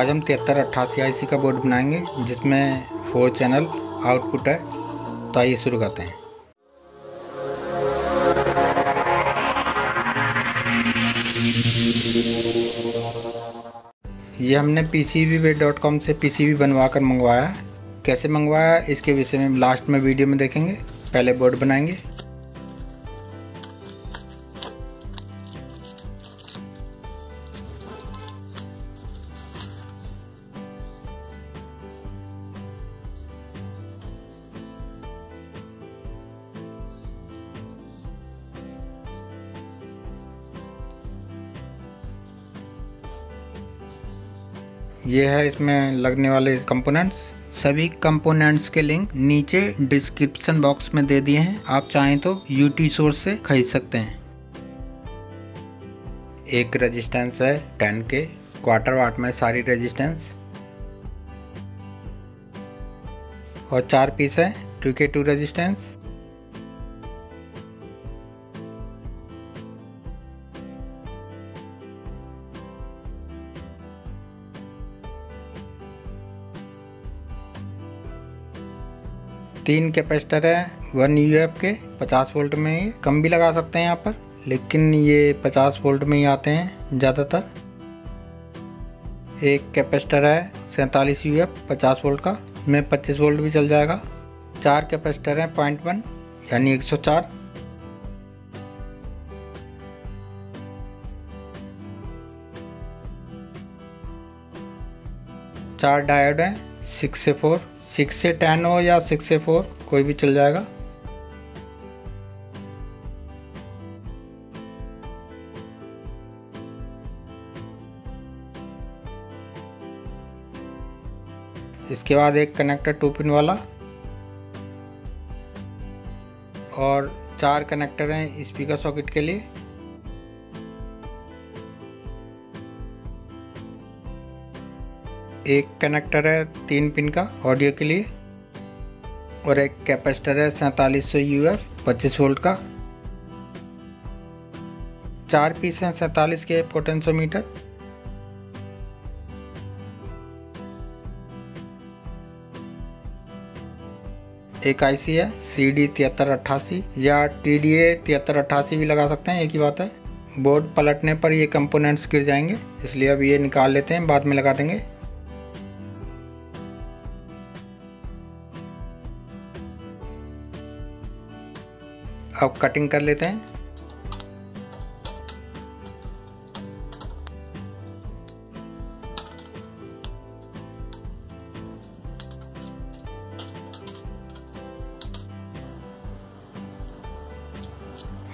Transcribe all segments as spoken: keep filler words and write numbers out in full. आज हम तिहत्तर अट्ठासी आई सी का बोर्ड बनाएंगे जिसमें फोर चैनल आउटपुट है। तो आइए शुरू करते हैं। ये हमने P C B way dot com से पीसीबी बनवा कर मंगवाया है। कैसे मंगवाया इसके विषय में लास्ट में वीडियो में देखेंगे, पहले बोर्ड बनाएंगे। ये है इसमें लगने वाले कंपोनेंट्स। सभी कंपोनेंट्स के लिंक नीचे डिस्क्रिप्शन बॉक्स में दे दिए हैं, आप चाहें तो यूट्यूब सोर्स से खरीद सकते हैं। एक रेजिस्टेंस है टेन के क्वार्टर वाट में, सारी रेजिस्टेंस और चार पीस है टू के टू रेजिस्टेंस। तीन कैपेसिटर है वन यूएफ के पचास वोल्ट में, कम भी लगा सकते हैं यहाँ पर, लेकिन ये पचास वोल्ट में ही आते हैं ज़्यादातर। एक कैपेसिटर है सैंतालीस यूएफ पचास वोल्ट का, में पच्चीस वोल्ट भी चल जाएगा। चार कैपेसिटर हैं पॉइंट वन यानी एक सौ चार। चार डायोड हैं सिक्स से फोर, सिक्स से टेन हो या सिक्स से फोर कोई भी चल जाएगा। इसके बाद एक कनेक्टर टू पिन वाला और चार कनेक्टर हैं स्पीकर सॉकेट के लिए। एक कनेक्टर है तीन पिन का ऑडियो के लिए और एक कैपेसिटर है सैंतालीस सौ यूएफ पच्चीस वोल्ट का। चार पीस हैं सैंतालीस के पोटेंशियोमीटर। एक आईसी है सी डी तिहत्तर अट्ठासी या टी डी ए तिहत्तर अट्ठासी भी लगा सकते हैं, एक ही बात है। बोर्ड पलटने पर ये कंपोनेंट्स गिर जाएंगे, इसलिए अब ये निकाल लेते हैं, बाद में लगा देंगे। अब कटिंग कर लेते हैं।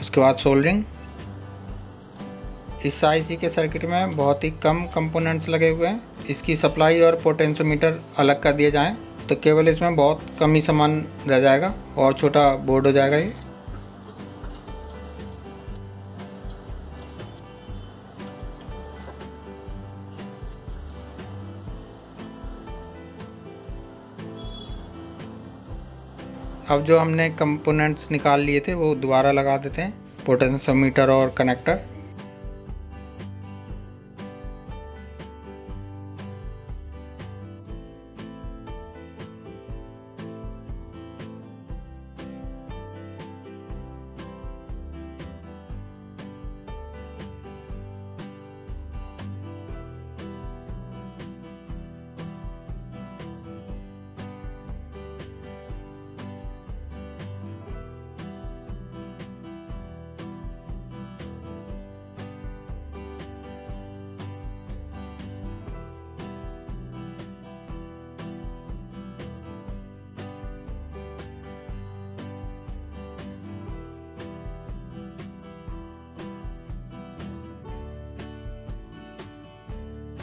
उसके बाद सोल्डरिंग। इस आईसी के सर्किट में बहुत ही कम कंपोनेंट्स लगे हुए हैं। इसकी सप्लाई और पोटेंशियोमीटर अलग कर दिए जाएं तो केवल इसमें बहुत कम ही सामान रह जाएगा और छोटा बोर्ड हो जाएगा ये। अब जो हमने कंपोनेंट्स निकाल लिए थे वो दोबारा लगा देते हैं, पोटेंशियोमीटर और कनेक्टर।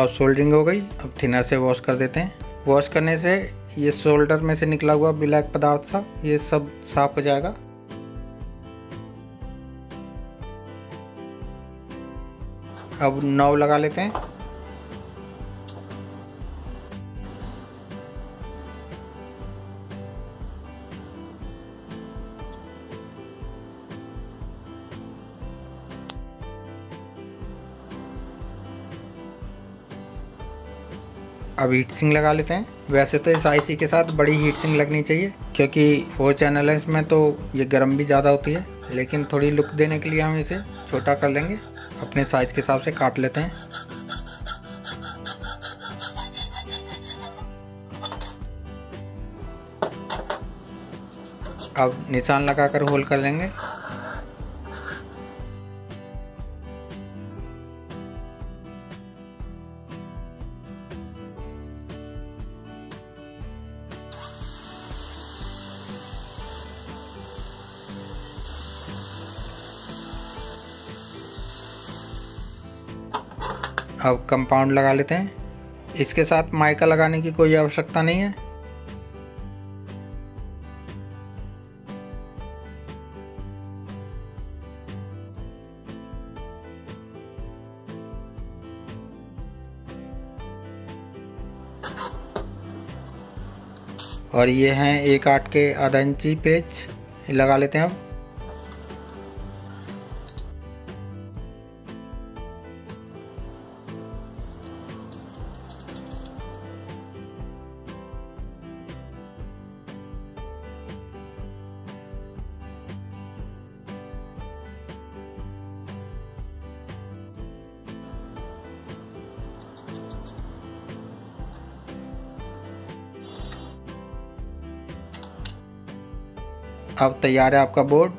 अब सोल्डरिंग हो गई, अब थिनर से वॉश कर देते हैं। वॉश करने से ये सोल्डर में से निकला हुआ ब्लैक पदार्थ सा ये सब साफ हो जाएगा। अब नॉब लगा लेते हैं। अब हीट सिंक लगा लेते हैं। वैसे तो इस आईसी के साथ बड़ी हीट सिंक लगनी चाहिए क्योंकि फोर चैनल है इसमें, तो ये गर्म भी ज़्यादा होती है, लेकिन थोड़ी लुक देने के लिए हम इसे छोटा कर लेंगे। अपने साइज के हिसाब से काट लेते हैं। अब निशान लगाकर होल कर लेंगे। अब कंपाउंड लगा लेते हैं। इसके साथ माइका लगाने की कोई आवश्यकता नहीं है। और ये हैं एक आठ के आधा इंची पेच, लगा लेते हैं। अब अब तैयार है आपका बोर्ड।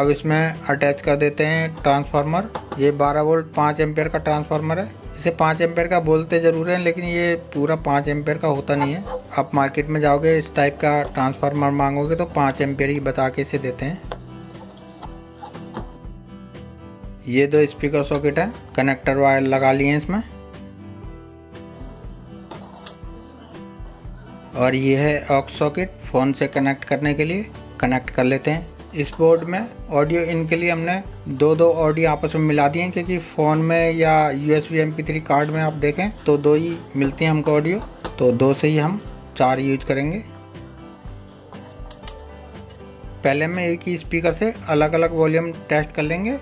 अब इसमें अटैच कर देते हैं ट्रांसफार्मर। ये बारह वोल्ट पाँच एम्पेयर का ट्रांसफार्मर है। इसे पाँच एम्पेयर का बोलते ज़रूर हैं, लेकिन ये पूरा पाँच एम्पेयर का होता नहीं है। आप मार्केट में जाओगे इस टाइप का ट्रांसफार्मर मांगोगे तो पाँच एम्पेयर ही बता के इसे देते हैं। ये दो स्पीकर सॉकेट है, कनेक्टर वायर लगा लिए हैं इसमें। और ये है ऑक्स सॉकेट, फ़ोन से कनेक्ट करने के लिए कनेक्ट कर लेते हैं। इस बोर्ड में ऑडियो इन के लिए हमने दो दो ऑडियो आपस में मिला दिए हैं, क्योंकि फ़ोन में या यूएसबी एमपी थ्री कार्ड में आप देखें तो दो ही मिलती हैं हमको ऑडियो, तो दो से ही हम चार यूज करेंगे। पहले हम एक ही स्पीकर से अलग अलग वॉल्यूम टेस्ट कर लेंगे।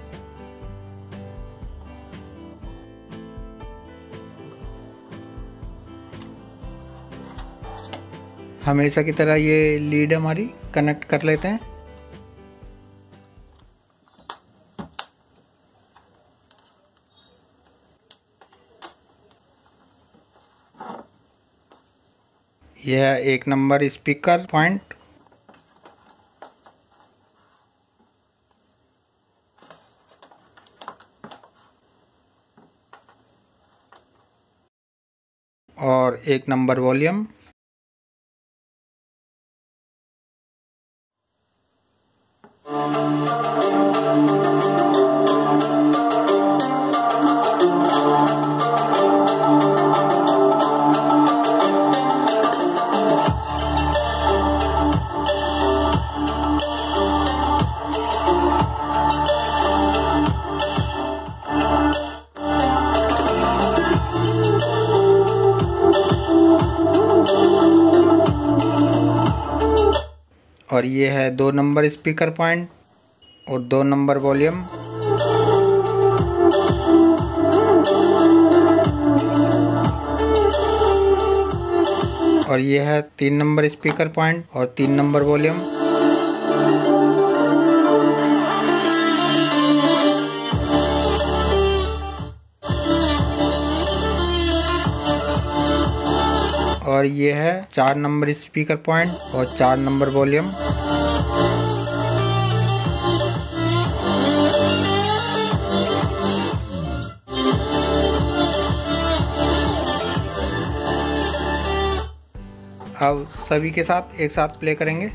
हमेशा की तरह ये लीड हमारी कनेक्ट कर लेते हैं। यह एक नंबर स्पीकर पॉइंट। और एक नंबर वॉल्यूम। और ये है दो नंबर स्पीकर पॉइंट और दो नंबर वॉल्यूम। और ये है तीन नंबर स्पीकर पॉइंट और तीन नंबर वॉल्यूम। और ये है चार नंबर स्पीकर पॉइंट और चार नंबर वॉल्यूम। अब सभी के साथ एक साथ प्ले करेंगे।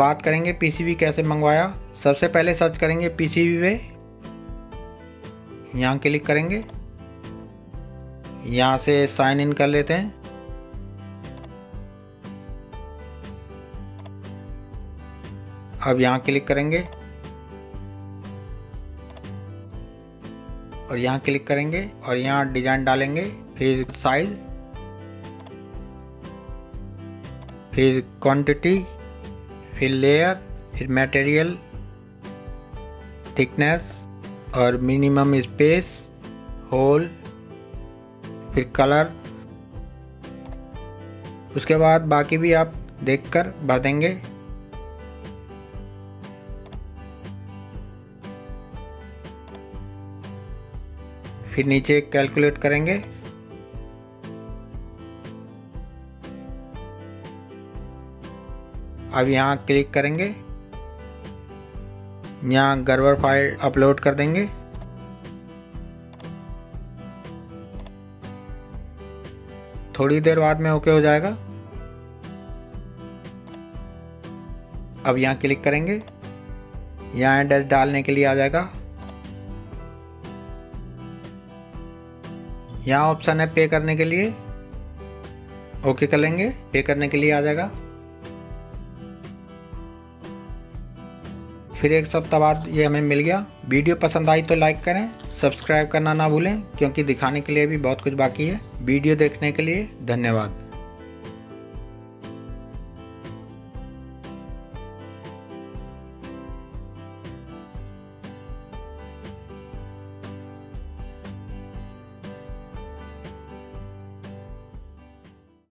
बात करेंगे पीसीबी कैसे मंगवाया। सबसे पहले सर्च करेंगे पीसीबी वे, यहाँ क्लिक करेंगे, यहाँ से साइन इन कर लेते हैं। अब यहाँ क्लिक करेंगे और यहाँ क्लिक करेंगे और यहाँ डिजाइन डालेंगे, फिर साइज, फिर क्वांटिटी, फिर लेयर, फिर मटेरियल, थिकनेस और मिनिमम स्पेस, होल, फिर कलर। उसके बाद बाकी भी आप देखकर भर देंगे। फिर नीचे कैलकुलेट करेंगे, अब यहाँ क्लिक करेंगे, यहाँ गड़बड़ फाइल अपलोड कर देंगे। थोड़ी देर बाद में ओके हो जाएगा। अब यहाँ क्लिक करेंगे, यहाँ एड्रेस डालने के लिए आ जाएगा। यहाँ ऑप्शन है पे करने के लिए, ओके कर लेंगे, पे करने के लिए आ जाएगा। फिर एक सप्ताह बाद ये हमें मिल गया। वीडियो पसंद आई तो लाइक करें, सब्सक्राइब करना ना भूलें क्योंकि दिखाने के लिए भी बहुत कुछ बाकी है। वीडियो देखने के लिए धन्यवाद।